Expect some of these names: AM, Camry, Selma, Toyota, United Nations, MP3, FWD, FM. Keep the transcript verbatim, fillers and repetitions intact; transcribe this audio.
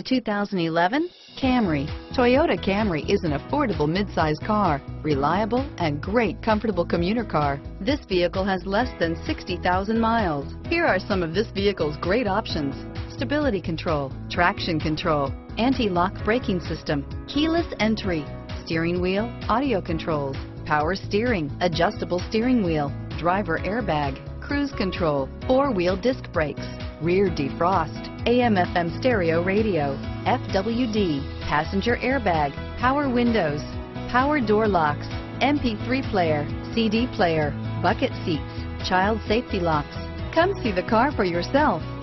The two thousand eleven Camry. Toyota Camry is an affordable mid-size car, reliable and great comfortable commuter car. This vehicle has less than sixty thousand miles. Here are some of this vehicle's great options: stability control, traction control, anti-lock braking system, keyless entry, steering wheel audio controls, power steering, adjustable steering wheel, driver airbag, cruise control, four-wheel disc brakes, rear defrost, A M F M stereo radio, F W D, passenger airbag, power windows, power door locks, M P three player, C D player, bucket seats, child safety locks. Come see the car for yourself.